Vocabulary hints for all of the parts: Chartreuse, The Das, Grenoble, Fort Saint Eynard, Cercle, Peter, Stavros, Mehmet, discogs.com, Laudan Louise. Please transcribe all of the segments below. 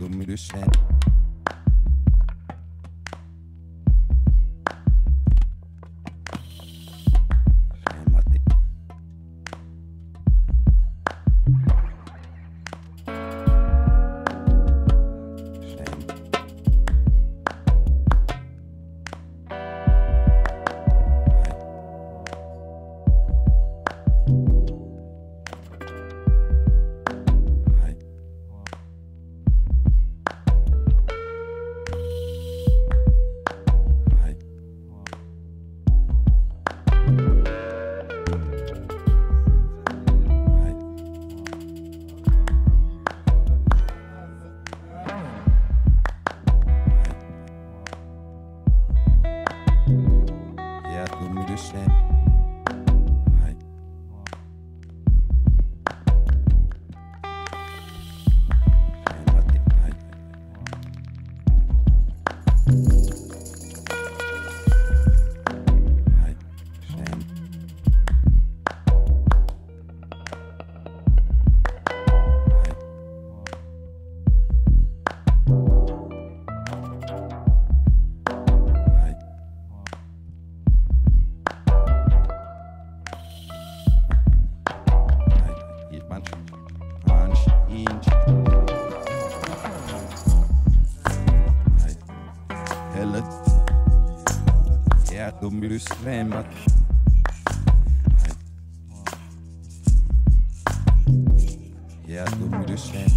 Romulus and Mehmet. Yeah, Romulus and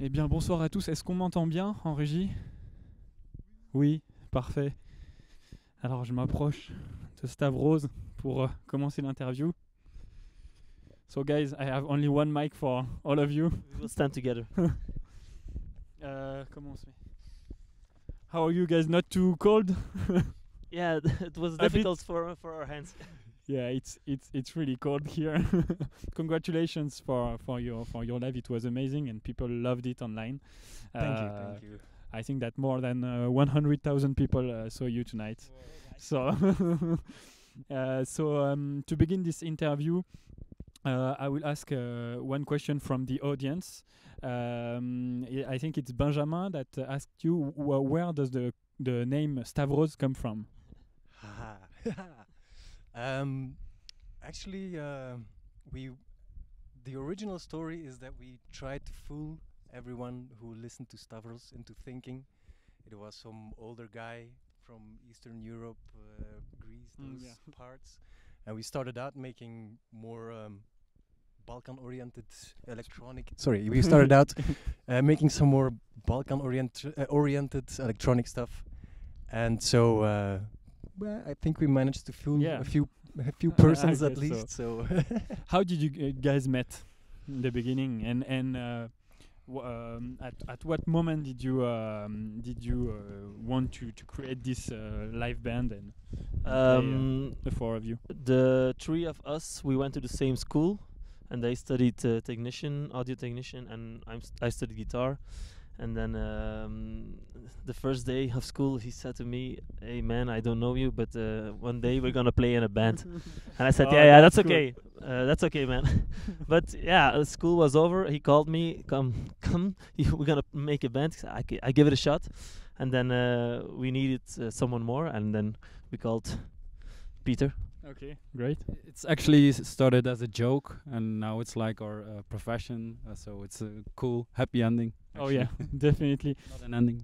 Eh bien, bonsoir à tous. Est-ce qu'on m'entend bien en régie? Oui, parfait. Alors, je m'approche de Stavros pour commencer l'interview. So, guys, I have only one mic for all of you. We will stand together. Comment on se met? How are you guys? Not too cold? Yeah, it was difficult for our hands. Yeah, it's really cold here. Congratulations for your live. It was amazing and people loved it online. Thank you. I think that more than 100,000 people saw you tonight. Wow. So, to begin this interview, I will ask one question from the audience. I think it's Benjamin that asked you where does the name Stavros come from? Actually, the original story is that we tried to fool everyone who listened to Stavros into thinking it was some older guy from Eastern Europe, Greece, those parts. And we started out making more Balkan-oriented electronic. Sorry, we started out making some more Balkan-oriented electronic stuff, and so. Well, I think we managed to fool a few persons at least. So. How did you guys met in the beginning, and at what moment did you want to create this live band and the four of you? The three of us, we went to the same school, and I studied audio technician, and I studied guitar. And then the first day of school, he said to me, "Hey man, I don't know you, but one day we're gonna play in a band." And I said, "Yeah, that's cool. Okay. That's okay, man." But yeah, school was over. He called me, "Come, we're gonna make a band." I give it a shot, and then we needed someone more, and then we called Peter. Okay, great. It's actually started as a joke, and now it's like our profession. So it's a cool, happy ending. Oh yeah, definitely. Not an ending.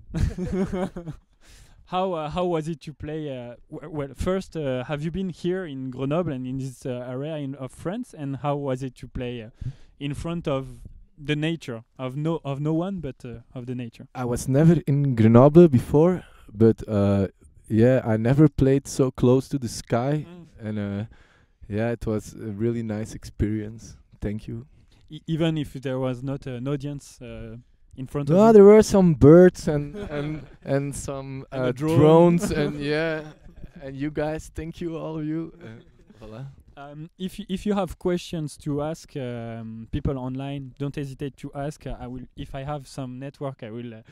How was it to play? Well, first, have you been here in Grenoble and in this area of France? And how was it to play in front of the nature of no one, but of the nature? I was never in Grenoble before, but yeah, I never played so close to the sky, and yeah, it was a really nice experience. Thank you. Even if there was not an audience. In front of there were some birds and some and drones and yeah, and you guys, thank you all of you. Voilà. If you have questions to ask people online, don't hesitate to ask. I will, if I have some network, I will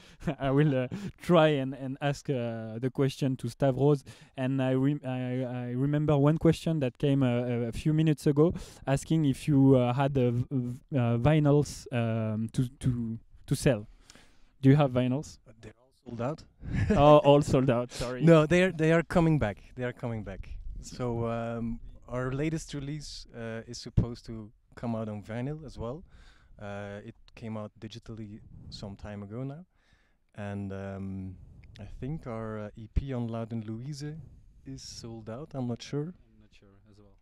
try and ask the question to Stavros. And I remember one question that came a few minutes ago, asking if you had vinyls to sell. Do you have vinyls? They're all sold out. Oh, all sold out. Sorry. No, they are coming back. They are coming back. So our latest release is supposed to come out on vinyl as well. It came out digitally some time ago now, and I think our EP on Laudan Louise is sold out. I'm not sure as well.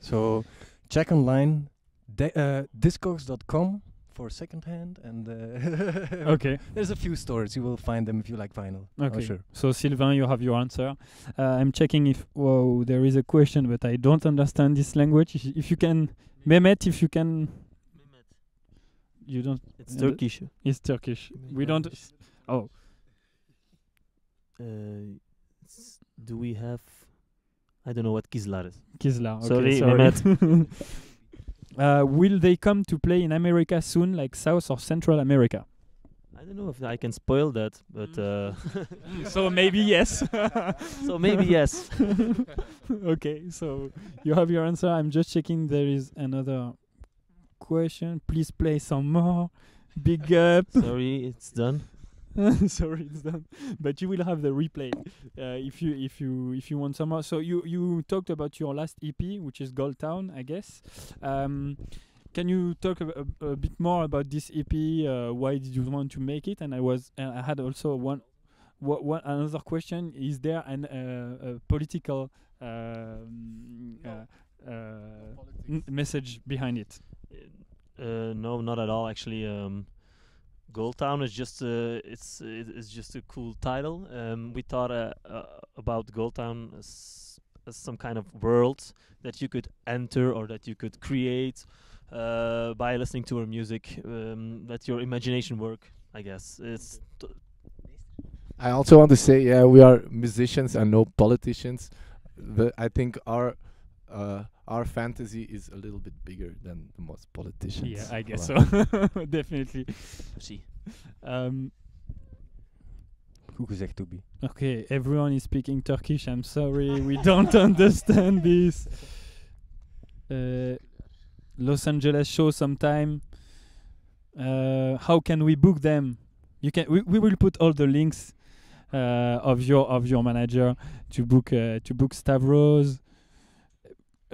So check online, discogs.com. for secondhand, and okay, there's a few stores. You will find them if you like vinyl. Okay, sure. So Sylvain, you have your answer. I'm checking if there is a question, but I don't understand this language. If you can, Mehmet, if you can, Mehmet. You don't. It's Turkish. It's Turkish. Mehmet. We don't. Oh. Do we have? I don't know what Kizlar is. Kizlar. Okay, sorry, Mehmet. Will they come to play in America soon, like South or Central America? I don't know if I can spoil that, but so maybe yes. So maybe yes. Okay, so you have your answer. I'm just checking. There is another question. Please play some more. Big up. Sorry, it's done. Sorry, it's done. But you will have the replay if you want some more. So you talked about your last EP, which is Gold Town, I guess. Can you talk a bit more about this EP? Why did you want to make it? And I had also another question. Is there a political message behind it? No, not at all. Actually, Gold Town is just it's just a cool title. We thought about Gold Town as some kind of world that you could enter or that you could create by listening to our music. Let your imagination work, I guess. I also want to say, yeah, we are musicians and no politicians. But I think our fantasy is a little bit bigger than the most politicians. Yeah, I guess so. Definitely. See. Who is that to be? Okay, everyone is speaking Turkish. I'm sorry, we don't understand this. Los Angeles show sometime. How can we book them? You can. We will put all the links of your manager to book Stavros.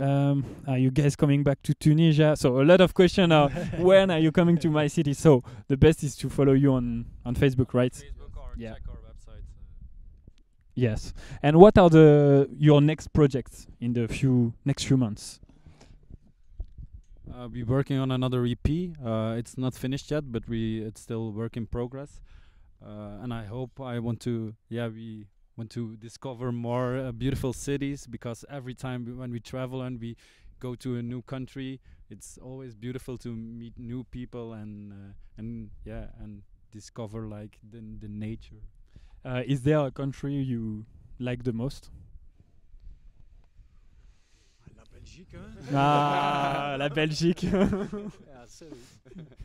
Are you guys coming back to Tunisia? So a lot of questions are when are you coming to my city? So the best is to follow you on Facebook, right? Facebook or yeah. Check our website. Yes. And what are your next projects in the next few months? We're working on another EP. It's not finished yet, but it's still work in progress. And I hope we want to discover more beautiful cities, because every time when we travel and we go to a new country, it's always beautiful to meet new people and discover like the nature. Is there a country you like the most? La Belgique. Ah, La Belgique. Yeah, sorry.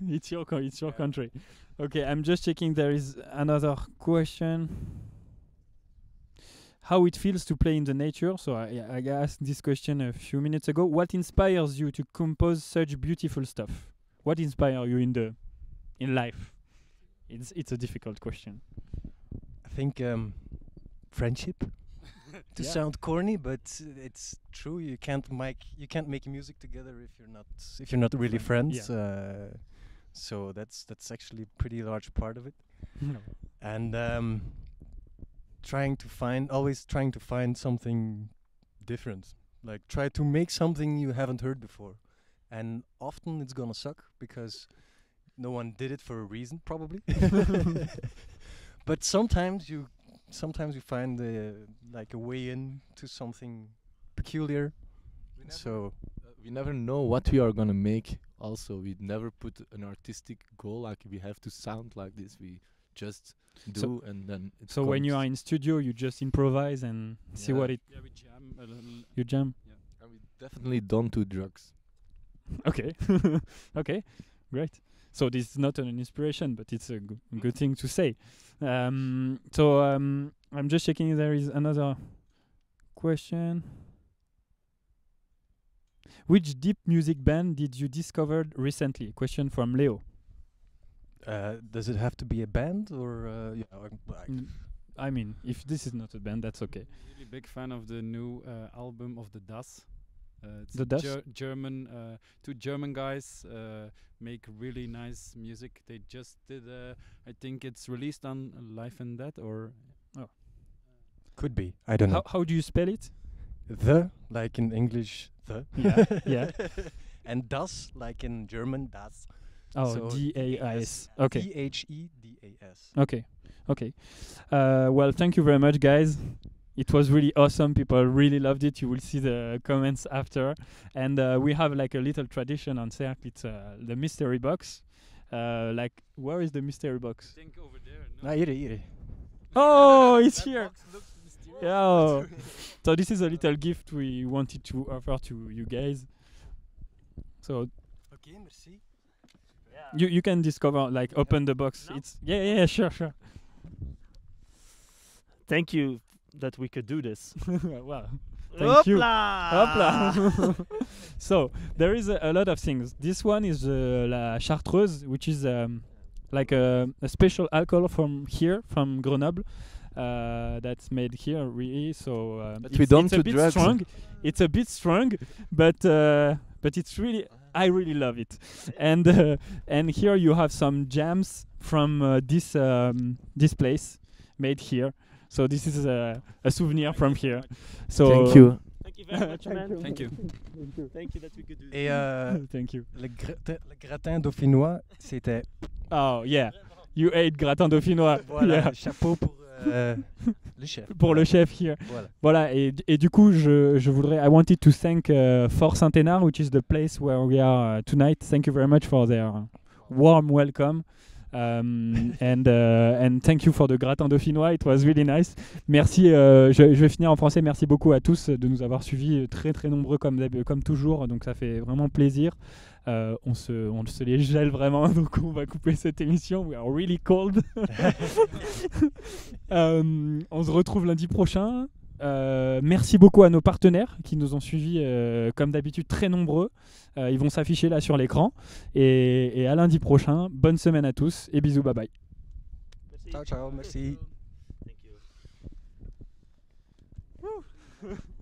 It's your country. Okay, I'm just checking. There is another question. How it feels to play in the nature. So I asked this question a few minutes ago. What inspires you to compose such beautiful stuff? What inspires you in life? It's a difficult question. I think friendship. To sound corny, but it's true. You can't make music together if you're not really friends. Yeah. So that's actually a pretty large part of it. No. And always trying to find something different, like try to make something you haven't heard before, and often it's gonna suck because no one did it for a reason, probably. But sometimes you find like a way in to something peculiar. We never know what we are gonna make. Also, we never put an artistic goal like we have to sound like this. We just do, and then so when you are in studio, you just improvise and see what it. Yeah, we jam a little. You jam. Yeah. And we definitely don't do drugs. Okay. Okay. Great. So this is not an inspiration, but it's a good thing to say. I'm just checking if there is another question. Which deep music band did you discover recently? Question from Leo. Does it have to be a band or I mean, if this is not a band, that's okay. I'm really big fan of the new album of The Das. It's The Das? Two German guys make really nice music. They just did I think it's released on Life and Death, or could be, I don't know. How do you spell it? The, like in English, the. Yeah. Yeah. And Das, like in German, das. Oh, so DAS. Okay. DHEDAS. Okay. Okay. Well, thank you very much, guys. It was really awesome. People really loved it. You will see the comments after. And we have like a little tradition on Cercle. It's the mystery box. Where is the mystery box? I think over there. No? Ah, here. Oh, it's here. Box looks mysterious. Yeah. So this is a little gift we wanted to offer to you guys. So. Okay, merci. Yeah. You can discover, like, open the box. No? It's yeah, sure. Thank you. That we could do this. Wow. Thank you. Hopla. So there is a lot of things. This one is La Chartreuse, which is like a special alcohol from Grenoble, that's made here really. So but we don't do drugs. It's a bit strong, but it's really, I really love it. And here you have some jams from this place made here. So this is a souvenir from here. So thank you. Thank you very much, man. Thank you. Thank you that we could do this. Thank you. Le gratin dauphinois, c'était. Oh yeah, You ate gratin dauphinois. Voilà, yeah. Chapeau pour le chef. Pour le chef here. Voilà. Voilà, et du coup, je voudrais... I wanted to thank Fort Saint Eynard, which is the place where we are tonight. Thank you very much for their warm welcome. And thank you for the gratin dauphinois. It was really nice. Merci. Je vais finir en français. Merci beaucoup à tous de nous avoir suivis, très très nombreux comme toujours. Donc ça fait vraiment plaisir. On se les gèle vraiment. Donc on va couper cette émission. We are really cold. On se retrouve lundi prochain. Merci beaucoup à nos partenaires qui nous ont suivis comme d'habitude, très nombreux. Ils vont s'afficher là sur l'écran, et à lundi prochain. Bonne semaine à tous et bisous, bye bye. Ciao, ciao, merci. Thank you.